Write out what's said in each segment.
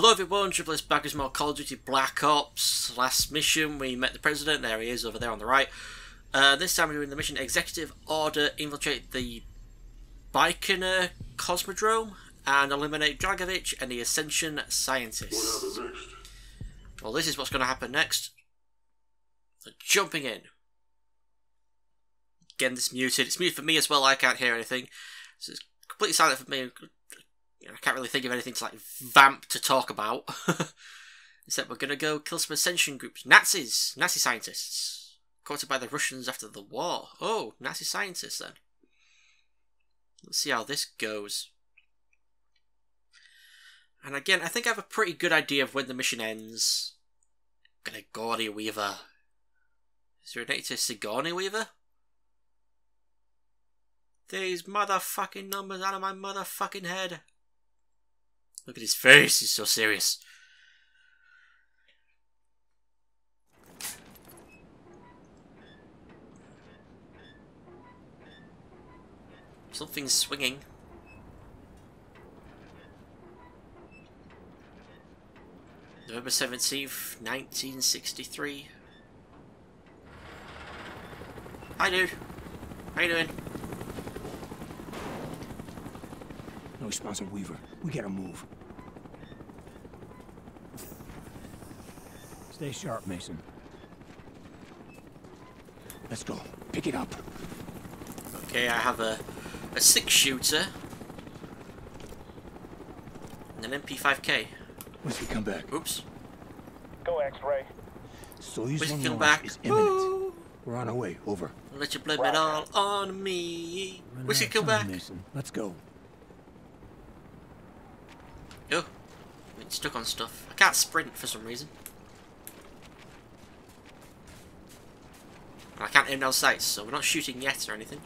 Hello everyone, Triple S back with more Call of Duty Black Ops. Last mission we met the President, there he is over there on the right. This time we were in the mission Executive Order, infiltrate the Baikonur Cosmodrome and eliminate Dragovich and the Ascension scientists. What happens next? Well, this is what's going to happen next. So jumping in. Again, this is muted. It's muted for me as well, I can't hear anything. So it's completely silent for me. I can't really think of anything to like vamp to talk about. Except we're going to go kill some Ascension groups. Nazis! Nazi scientists. Caught by the Russians after the war. Oh, Nazi scientists then. Let's see how this goes. And again, I think I have a pretty good idea of when the mission ends. I'm going to Sigourney Weaver. Is there a date to Sigourney Weaver? These motherfucking numbers out of my motherfucking head. Look at his face, he's so serious. Something's swinging. November 17th, 1963. Hi dude. How you doing? No response on Weaver. We gotta move. Stay sharp, Mason. Let's go. Pick it up. Okay, I have a 6-shooter and an MP5K. Once we come back. Oops. Go X-ray. Soyuz one launch is imminent. Woo! We're on our way. Over. Don't let you blame it all on me. Once you come back. Mason. Let's go. Oh, I'm stuck on stuff. I can't sprint for some reason. I can't aim down sights, so we're not shooting yet or anything.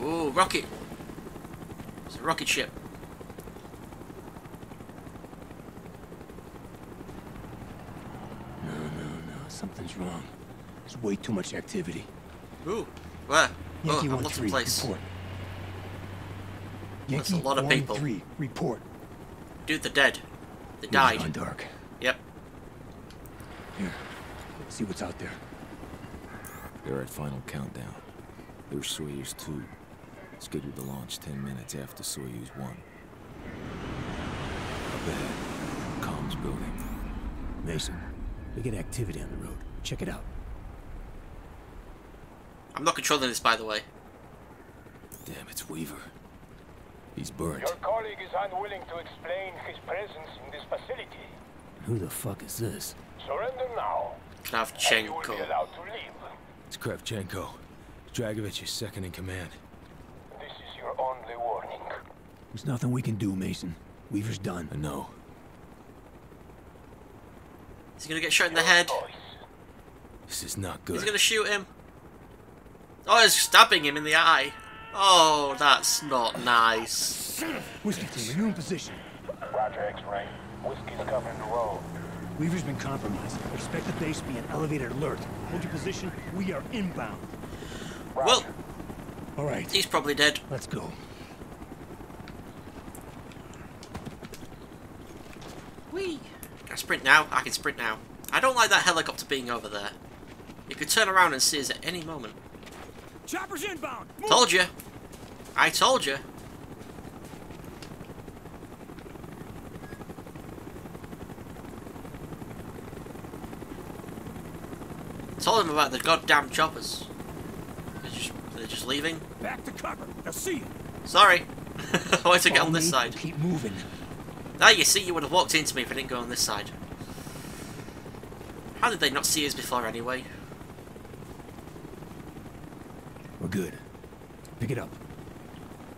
Ooh, rocket! It's a rocket ship. No, something's wrong. There's way too much activity. Ooh, where? Oh, I'm lost in place. Report. That's a lot of people. Report. Dude, they're dead. They died. It's dark. Yep. Here. See what's out there. They're at final countdown. There's Soyuz 2. Scheduled to launch 10 minutes after Soyuz 1. Up ahead. Comms building. Mason, we get activity on the road. Check it out. I'm not controlling this, by the way. Damn, it's Weaver. He's burnt. Your colleague is unwilling to explain his presence in this facility. Who the fuck is this? Surrender now. Kravchenko. It's Kravchenko. Dragovich is second in command. This is your only warning. There's nothing we can do, Mason. Weaver's done. I know. He's gonna get shot in the head. This is not good. He's gonna shoot him. Oh, he's stabbing him in the eye. Oh, that's not nice. Whiskey team, you're in position. Roger, X-ray. Whiskey's covering the road. Weaver's been compromised. Expect the base to be an elevated alert. Hold your position. We are inbound. Roger. Well, all right. He's probably dead. Let's go. Whee! Can I sprint now? I can sprint now. I don't like that helicopter being over there. You could turn around and see us at any moment. Chopper's inbound. Move. Told you. I told you. Told him about the goddamn choppers. They're just leaving. Back to cover. I'll see you. Sorry. I wanted to get on this side. Keep moving. Now you see, you would have walked into me if I didn't go on this side. How did they not see us before anyway? We're good. Pick it up.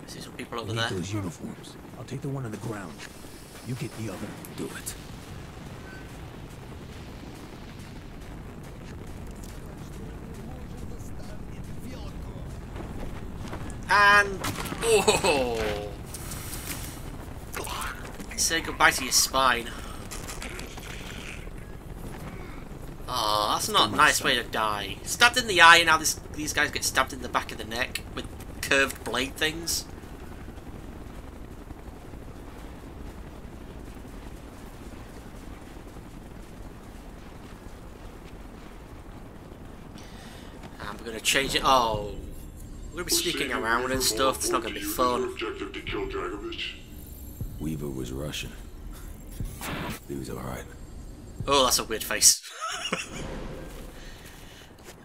I see some people over there. Those uniforms. I'll take the one on the ground. You get the other. Do it. And oh, say goodbye to your spine. Oh, that's not a nice way to die. Stabbed in the eye, and now these guys get stabbed in the back of the neck with curved blade things. We're gonna change it. Oh, we're gonna be sneaking around and stuff. It's not gonna be fun. Objective to kill Dragovich. Weaver was Russian. He was alright. Oh, that's a weird face.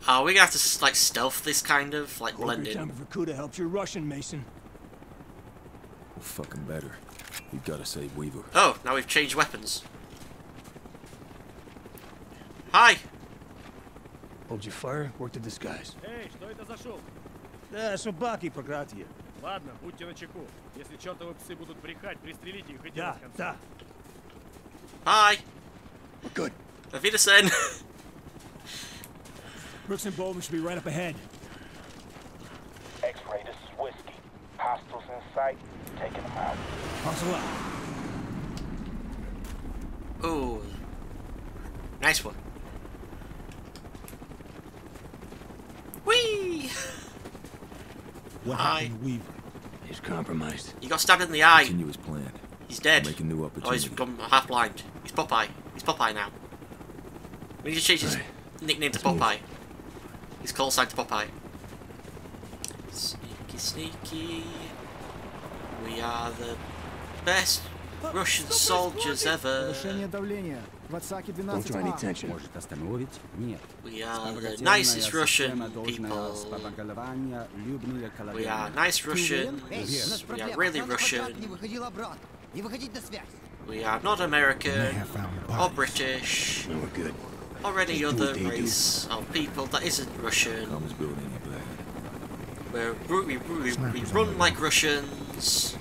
Are we gonna have to like stealth this kind of like blending? Time for Kuda helps your Russian, Mason. Well, fucking better. You've got to save Weaver. Oh, now we've changed weapons. Hi. Hold your fire. Work the disguise. Hey, что это за шум? Да, собаки прократили. Ладно, будьте начеку. Если чёртовы псы будут брехать, пристрелите их и делать конца. Да, да. Hi. Good. Auf Wiedersehen. Brooks and Bowman should be right up ahead. X-ray to Whiskey. Hostiles in sight. Taking them out. Hustle up. Ooh. Nice one. Whee! What happened to Weaver? He's compromised. He got stabbed in the eye. Continue his plan. He's dead. Make a new opportunity. Oh, he's gone half blind. He's Popeye. He's Popeye now. We need to change his nickname to Popeye. His call sign to Popeye. Sneaky, sneaky. We are the best Russian soldiers ever. Don't draw any attention. We are the nicest Russian people. We are nice Russians. We are really Russian. We are not American or British or any other race of people that isn't Russian. We run like Russians.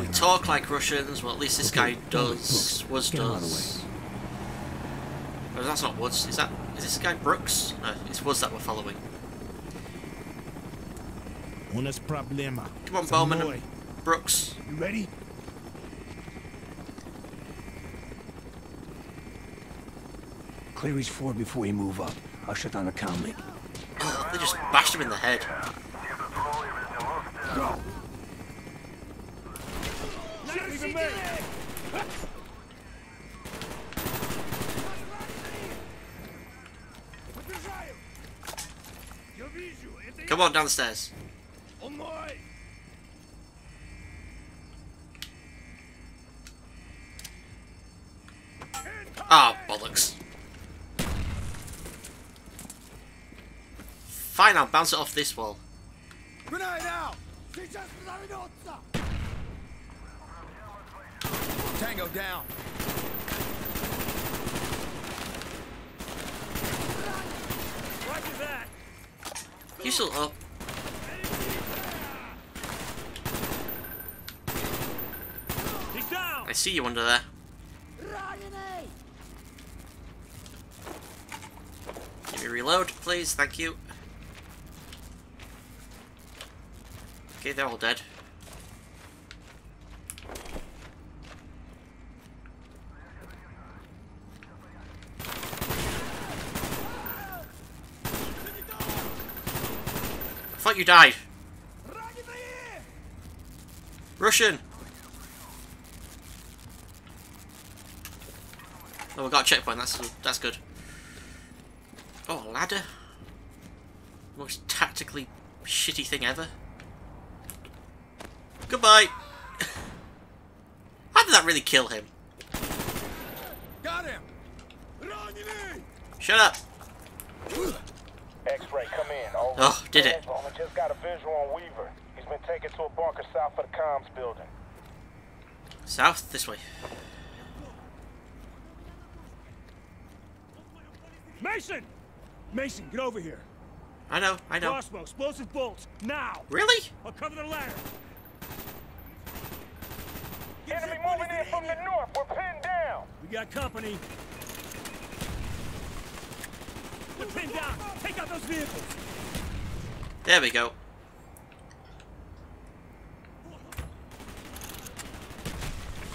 We talk like Russians. Well, at least this guy does. Woods does. Oh, that's not Woods. Is that? Is this guy Brooks? No, it's Woods that we're following. Come on, Bowman and Brooks. You ready? Clear his floor before we move up. I'll shut down the commie. Oh, they just bashed him in the head. Go. Come on, down the stairs. Ah, oh, bollocks. Fine, I'll bounce it off this wall. Grenade out! Tango down. You still up? I see you under there. Give me a reload, please. Thank you. Okay, they're all dead. I thought you died. Russian! Oh, we got a checkpoint, that's good. Oh, a ladder. Most tactically shitty thing ever. Goodbye! How did that really kill him? Got him! Shut up! X-ray, come in. Over. Oh, did it? Bowman just got a visual on Weaver. He's been taken to a bunker south of the comms building. South? This way. Mason! Mason, get over here. I know, I know. Crossbow, explosive bolts, now! Really? I'll cover the ladder. Enemy moving in from the north. We're pinned down. We got company. We're pinned down. Take out those vehicles. There we go.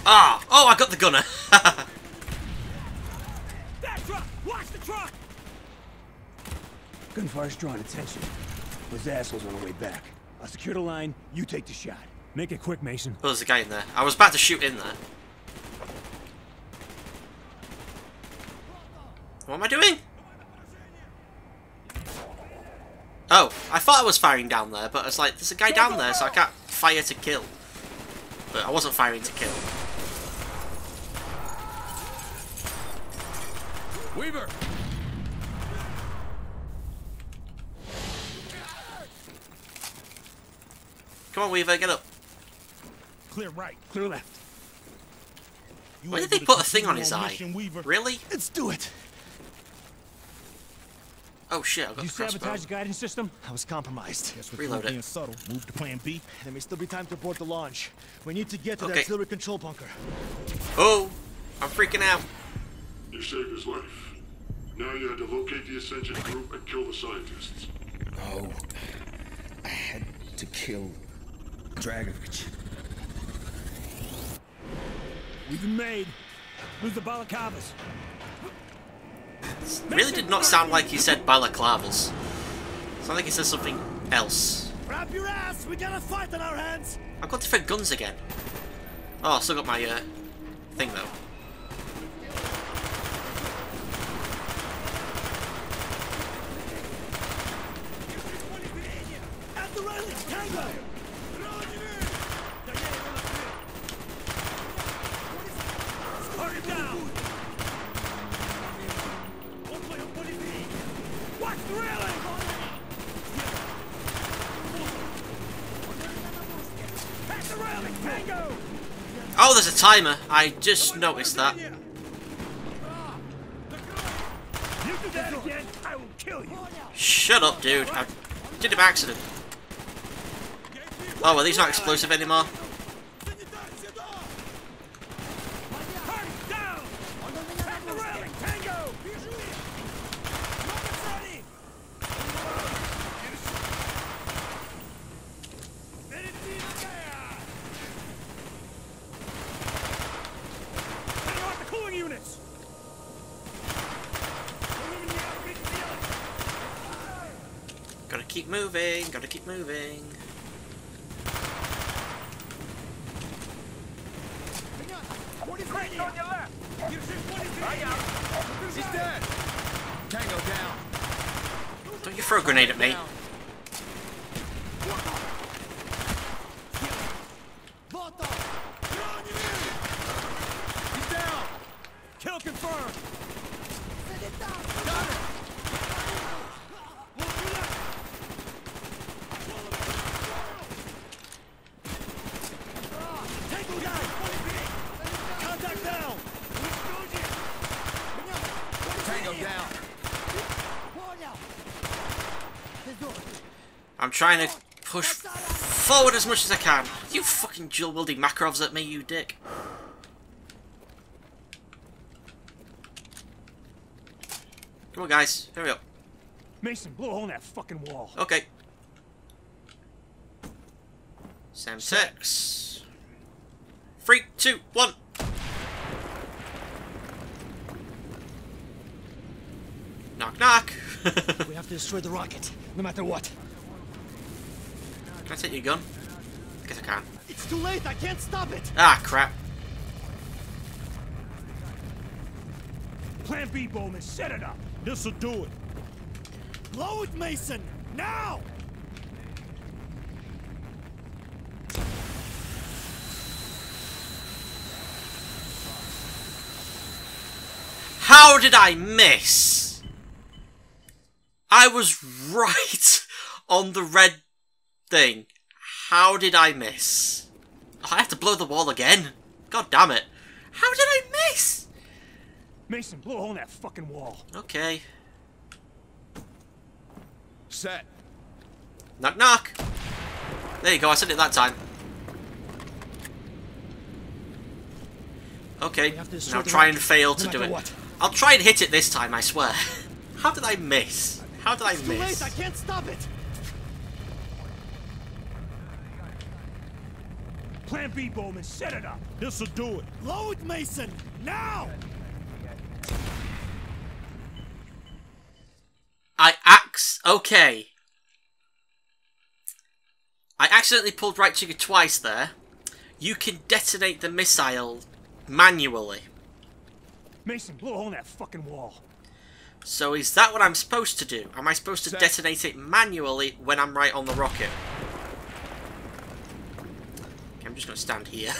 Ah! Oh, I got the gunner. That truck. Watch the truck. Gunfire's drawing attention. Those assholes on the way back. I'll secure the line. You take the shot. Make it quick, Mason. Oh, there's a guy in there. I was about to shoot in there. What am I doing? Oh, I thought I was firing down there, but I was like, there's a guy down there, so I can't fire to kill. But I wasn't firing to kill. Weaver! Come on, Weaver, get up. Clear right, clear left. Why did they put a thing on his eye? Really? Let's do it. Oh shit! I got the crossbow. Did you sabotage the guidance system? I was compromised. Reload it. Subtle. Move to Plan B. There may still be time to abort the launch. We need to get to the auxiliary control bunker. Oh, I'm freaking out. You saved his life. Now you had to locate the Ascension group and kill the scientists. No, I had to kill Dragovich. We've been made. Who's the balaclavas? Really did not sound like he said balaclavas. Sounded like he said something else. Wrap your ass! We got a fight on our hands! I've got different guns again. Oh, I still got my thing though. Oh, there's a timer. I just noticed that. You do that again, I will kill you. Shut up, dude. I did it by accident. Oh, are these not explosive anymore? Keep moving, gotta keep moving. Don't you throw a grenade at me. Kill confirmed. I'm trying to push forward as much as I can. You fucking Jill wielding Makarovs at me, you dick. Come on, guys. Hurry up. Mason, blow a hole in that fucking wall. Okay. Sam 6. 3, 2, 1. Knock, knock. We have to destroy the rocket, no matter what. Can I take your gun? I guess I can. It's too late, I can't stop it! Ah, crap. Plan B, Bowman, set it up! This'll do it! Blow it, Mason! Now! How did I miss? I was right on the red thing. How did I miss? Oh, I have to blow the wall again. God damn it. How did I miss? Mason, blow a hole in that fucking wall. Okay. Set. Knock, knock. There you go, I said it that time. Okay, now try and fail to do it. I'll try and hit it this time, I swear. How did I miss? How did I miss? It's too late, I can't stop it. Plan B, Bowman, set it up. This'll do it. Load, Mason, now! Okay. I accidentally pulled right trigger twice there. You can detonate the missile manually. Mason, blow a hole in that fucking wall. So is that what I'm supposed to do? Am I supposed to detonate it manually when I'm right on the rocket? Okay, I'm just going to stand here.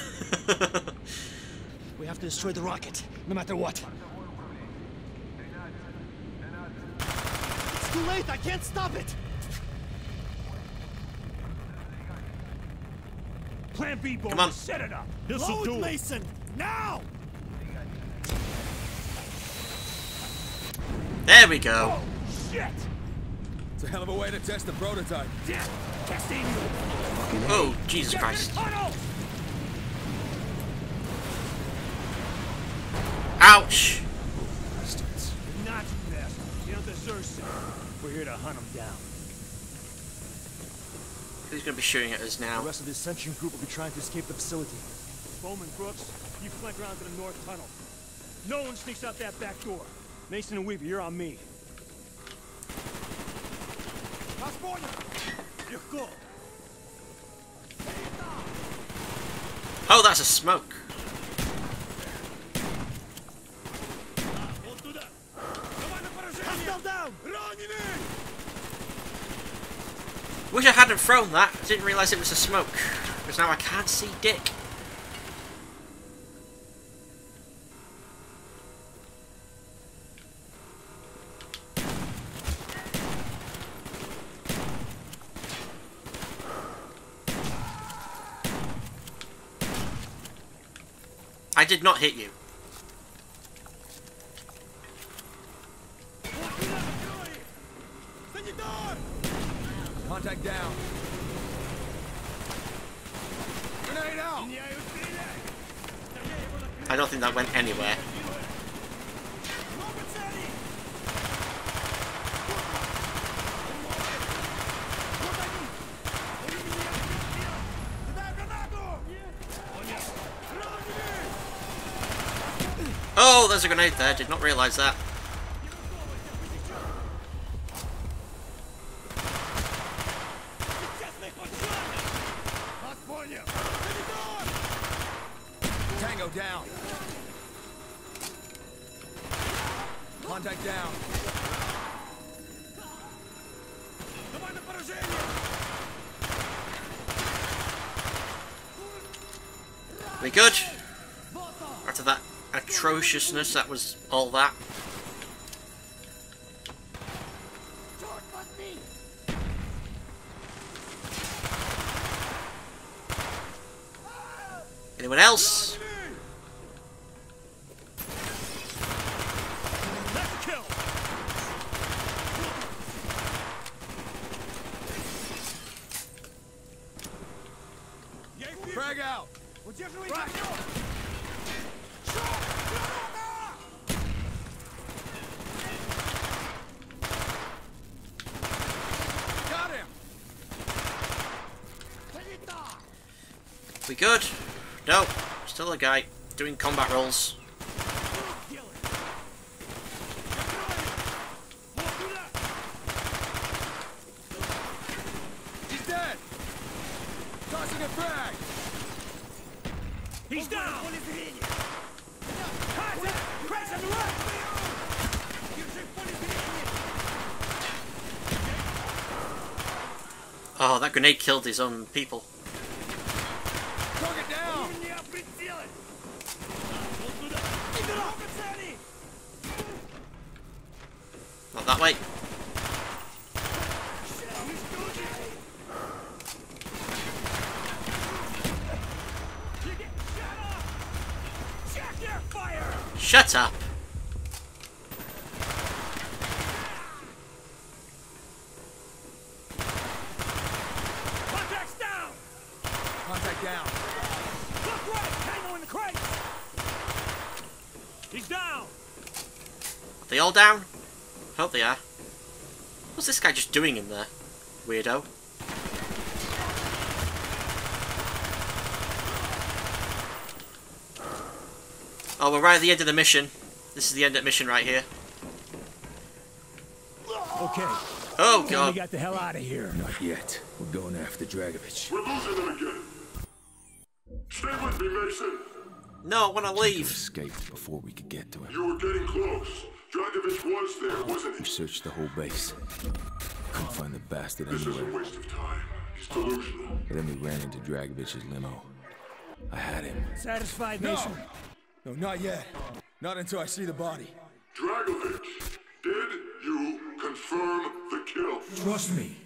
We have to destroy the rocket, no matter what. It's too late, I can't stop it! Plan B, boy. Come on. Set it up. This'll do it. Load Mason, now! There we go. Oh, shit. It's a hell of a way to test the prototype. Death. Testing. Oh, Jesus Christ. Ouch. Not that. You don't deserve it. We're here to hunt them down. Who's going to be shooting at us now? The rest of the Ascension group will be trying to escape the facility. Bowman, Brooks, you flank around to the north tunnel. No one sneaks out that back door. Mason and Weaver, you're on me. Oh, that's a smoke. Wish I hadn't thrown that. I didn't realise it was a smoke. Because now I can't see dick. I did not hit you. Contact down. I don't think that went anywhere. Oh, there's a grenade there. Did not realise that. Tango down. Contact down. We good? After that atrociousness, that was all that. Anyone else? Frag out. We good? No, still a guy doing combat rolls. He's dead. Tossing a frag. He's down. Oh, that grenade killed his own people. Not that way. Shut up. They all down? Hope they are. What's this guy just doing in there? Weirdo. Oh, we're right at the end of the mission. This is the end of the mission right here. Okay. Oh god. We got the hell out of here. Not yet. We're going after Dragovich. We're losing him again. Stay with me, Mason. No, I want to leave. Escaped before we could get to him. You were getting close. Dragovich was there, wasn't he? We searched the whole base. Couldn't find the bastard anywhere. This is a waste of time. He's delusional. But then we ran into Dragovich's limo. I had him. Satisfied, Mason? No, not yet. Not until I see the body. Dragovich, did you confirm the kill? Trust me.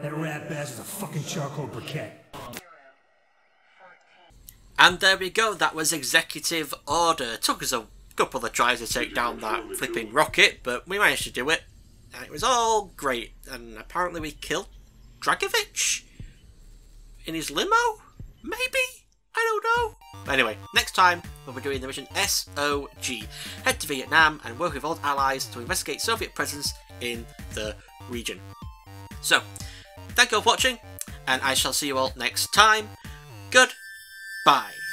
That rat bastard's a fucking charcoal briquette. And there we go, that was Executive Order. It took us a couple of tries to take down that flipping rocket, but we managed to do it. And it was all great. And apparently we killed Dragovich? In his limo? Maybe? I don't know. Anyway, next time we'll be doing the mission S.O.G. Head to Vietnam and work with old allies to investigate Soviet presence in the region. So, thank you all for watching, and I shall see you all next time. Goodbye.